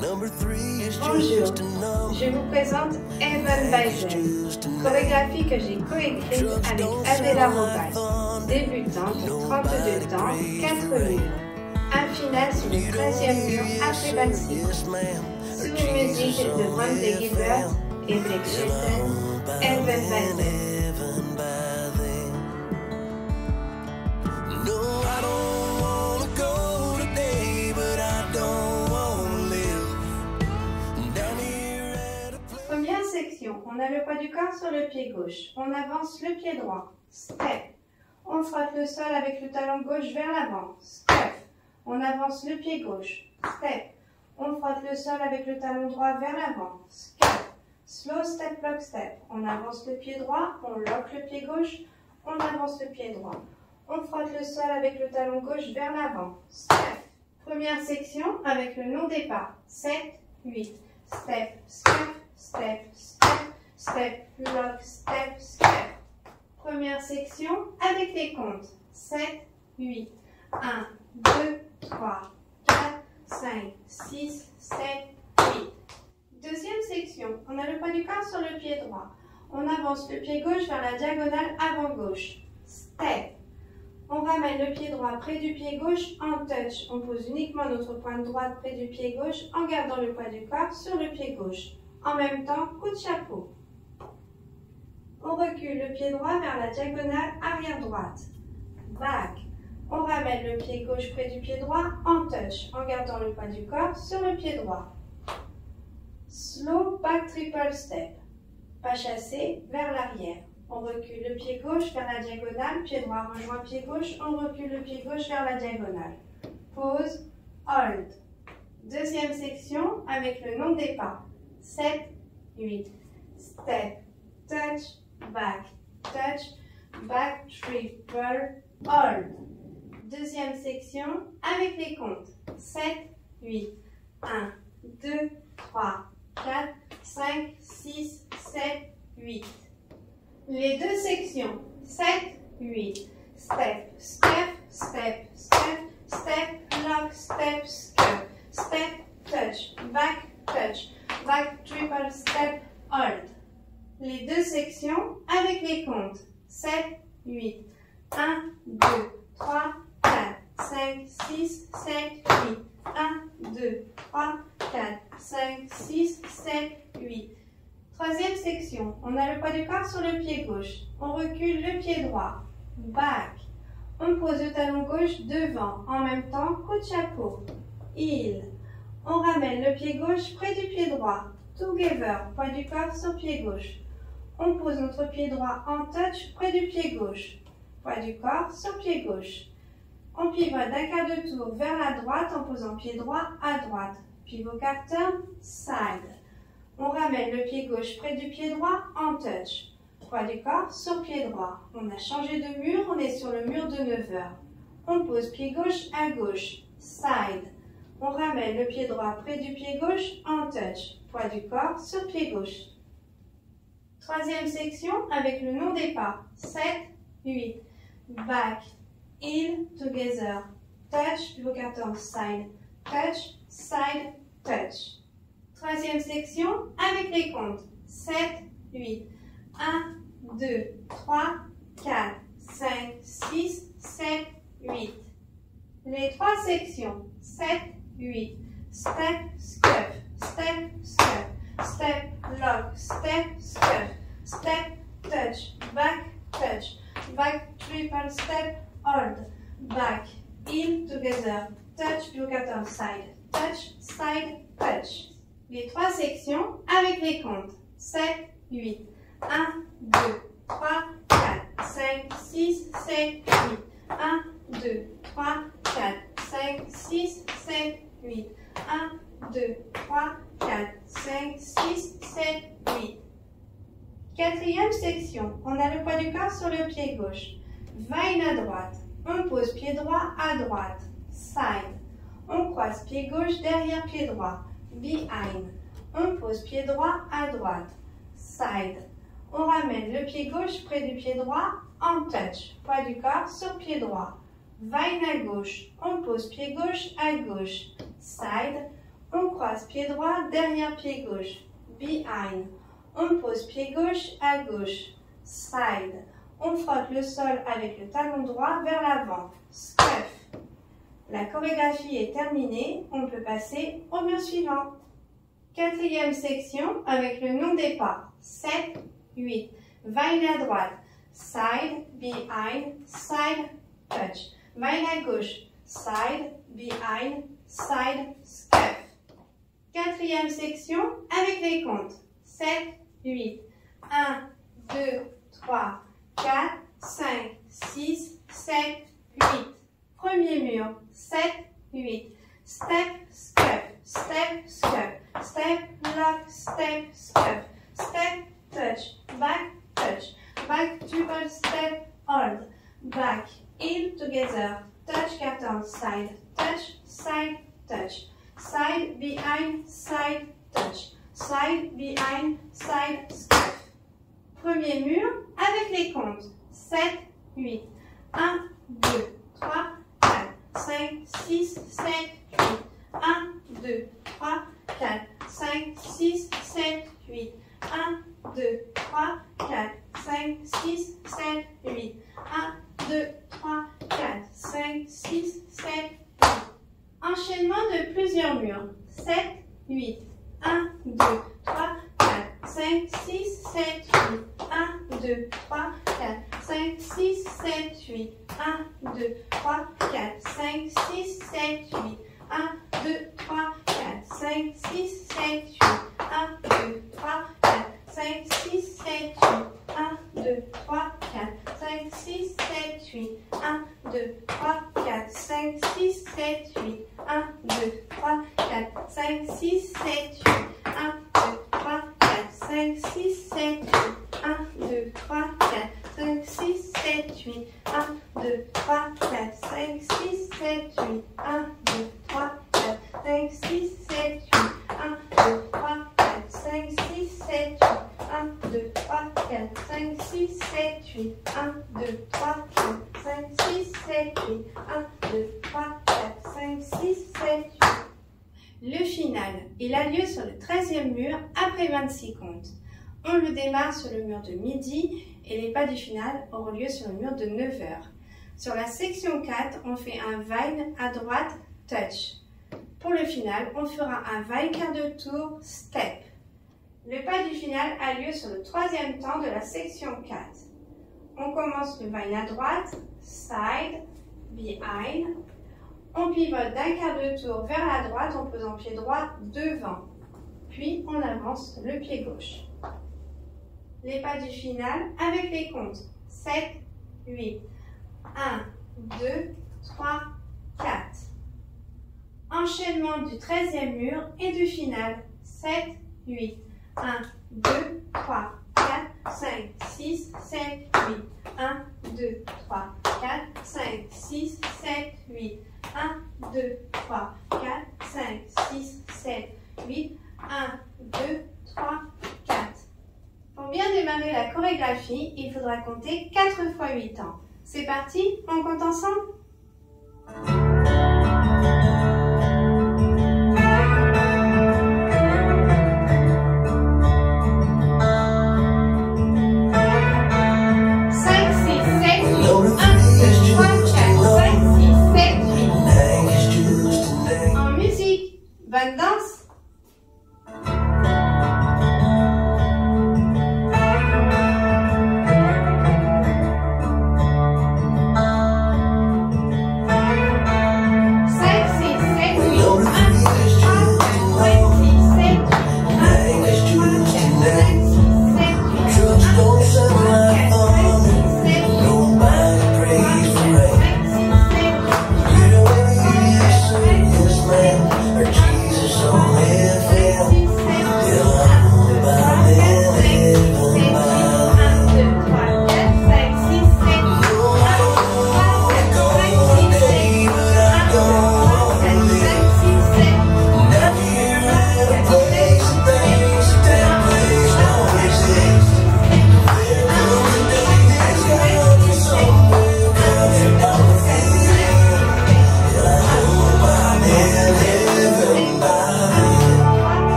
Bonjour, je vous présente Heaven by Then, chorégraphie que j'ai coécrite avec Adèla Robak, débutante, 32 temps, 4 livres, un final sur le 13e mur après 26, sous une musique de Brantley Gilbert et Blake Shelton, Heaven by Then. On a le poids du corps sur le pied gauche. On avance le pied droit. Step. On frappe le sol avec le talon gauche vers l'avant. Step. On avance le pied gauche. Step. On frappe le sol avec le talon droit vers l'avant. Step. Slow step, lock step. On avance le pied droit. On lock le pied gauche. On avance le pied droit. On frappe le sol avec le talon gauche vers l'avant. Step. Première section avec le long départ. 7, 8. Step, step, step, step. Step, lock, step, step. Première section avec les comptes. 7, 8. 1, 2, 3, 4, 5, 6, 7, 8. Deuxième section. On a le poids du corps sur le pied droit. On avance le pied gauche vers la diagonale avant-gauche. Step. On ramène le pied droit près du pied gauche en touch. On pose uniquement notre pointe droite près du pied gauche en gardant le poids du corps sur le pied gauche. En même temps, coup de chapeau. On recule le pied droit vers la diagonale arrière-droite. Back. On ramène le pied gauche près du pied droit en touch, en gardant le poids du corps sur le pied droit. Slow back triple step. Pas chassé, vers l'arrière. On recule le pied gauche vers la diagonale, pied droit rejoint pied gauche, on recule le pied gauche vers la diagonale. Pause, hold. Deuxième section avec le long départ. 7, 8. Step, touch, back, touch, back, triple, hold. Deuxième section avec les comptes. 7, 8, 1, 2, 3, 4, 5, 6, 7, 8. Les deux sections. 7, 8. Step, step, step, step, step, lock, step, step, step, touch, back, triple, step, hold. Les deux sections avec les comptes. 7, 8. 1, 2, 3, 4, 5, 6, 7, 8. 1, 2, 3, 4, 5, 6, 7, 8. Troisième section. On a le poids du corps sur le pied gauche. On recule le pied droit. Back. On pose le talon gauche devant. En même temps, coup de chapeau. Heel. On ramène le pied gauche près du pied droit. Together, poids du corps sur pied gauche. On pose notre pied droit en touch près du pied gauche. Poids du corps sur pied gauche. On pivote d'un quart de tour vers la droite en posant pied droit à droite. Pivot quart turn, side. On ramène le pied gauche près du pied droit en touch. Poids du corps sur pied droit. On a changé de mur, on est sur le mur de 9 heures. On pose pied gauche à gauche, side. On ramène le pied droit près du pied gauche en touch. Poids du corps sur pied gauche. Troisième section avec le long départ. 7, 8. Back, heel, together. Touch, pivot quart turn, side. Touch, side, touch. Troisième section avec les comptes. 7, 8. 1, 2, 3, 4, 5, 6, 7, 8. Les trois sections. 7, 8. Step, step, step, step, step, lock, step, step, step, touch, back, triple, step, hold, back, heel, together, touch, pivot quart turn, side, touch, side, touch. Les trois sections avec les comptes. 7, 8. 1, 2, 3, 4, 5, 6, 7, 8. 1, 2, 3, 4, 5, 6, 7, 8. 1, 2, 3, 4, 5, 6, 7, 8. Quatrième section. On a le poids du corps sur le pied gauche. Vaille à droite. On pose pied droit à droite. Side. On croise pied gauche derrière pied droit. Behind. On pose pied droit à droite. Side. On ramène le pied gauche près du pied droit en touch. Poids du corps sur pied droit. Vaille à gauche. On pose pied gauche à gauche. Side. On croise pied droit derrière pied gauche. Behind. On pose pied gauche à gauche. Side. On frotte le sol avec le talon droit vers l'avant. Scuff. La chorégraphie est terminée. On peut passer au mur suivant. Quatrième section avec le nom des pas. 7, 8. Vaille à droite. Side, behind, side, touch. Vaille à gauche. Side, behind, side, scuff. Quatrième section avec les comptes. 7, 8. 1, 2, 3, 4, 5, 6, 7, 8. Premier mur. 7, 8. Step, scuff. Step, scuff. Step, lock, step, scuff. Step, touch. Back, touch. Back, triple, step, hold. Back, heel, together. Touch, carton, side. Touch, side, touch. Side, behind, side, touch. Side, behind, side, scuff. Premier mur avec les comptes. 7, 8. 1, 2, 3, 4, 5, 6, 7, 8. 1, 2, 3, 4, 5, 6, 7, 8. 1, 2, 3, 4, 5, 6, 7, 8. 1, 2, 3, 4, 5, 6, 7, 8. Enchaînement de plusieurs murs. 7, 8. 1, 2, 3, 4, 5, 6, 7, 8. 1, 2, 3, 4, 5, 6, 7, 8. 1, 2, 3, 4, 5, 6, 7, 8. 1, 2, 3, 4, 5, 6, 7, 8. 1, 2, 3, 4, 5, 6, 7, 8. 1, 2, 3, 4, 5, 6, 7, 8. 1, 2, 3, 4, 5, 6, 7, 8. 1, 2, 3, 4, 5, 6, 7, 8. 1, 2, 3, 4, 5, 6, 7, 8. 1, 2, 3, 4, 5, 6, 7, 8. 1, 2, 3, 4, 5, 6, 7, 8. 1, 2, 3, 4, 5, 6, 7, 8. 1, 2, 3, 4, 5, 6, 7, 8. 1, 2, 3, 4, 5, 6, 7, 8. 1, 2, 3, 4, 5, 6, 7, 8. 1, 2, 3, 4, 5, 6, 7, 8. Le final, il a lieu sur le 13e mur après 26 comptes. On le démarre sur le mur de midi et les pas du final auront lieu sur le mur de 9h. Sur la section 4, on fait un vaille à droite, touch. Pour le final, on fera un vaille quart de tour, step. Le pas du final a lieu sur le 3e temps de la section 4. On commence le vaille à droite, side, behind. On pivote d'un quart de tour vers la droite en posant pied droit devant. Puis on avance le pied gauche. Les pas du final avec les comptes. 7, 8. 1, 2, 3, 4. Enchaînement du 13e mur et du final. 7, 8. 1, 2, 3, 4, 5, 6, 7, 8. 1, 2, 3, 4, 5, 6, 7, 8. 1, 2, 3, 4, 5, 6, 7, 8. 1, 2, 3, 4. Pour bien démarrer la chorégraphie, il faudra compter 4 fois 8 temps. C'est parti, on compte ensemble ?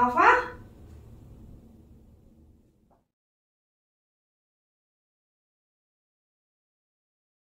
Au revoir.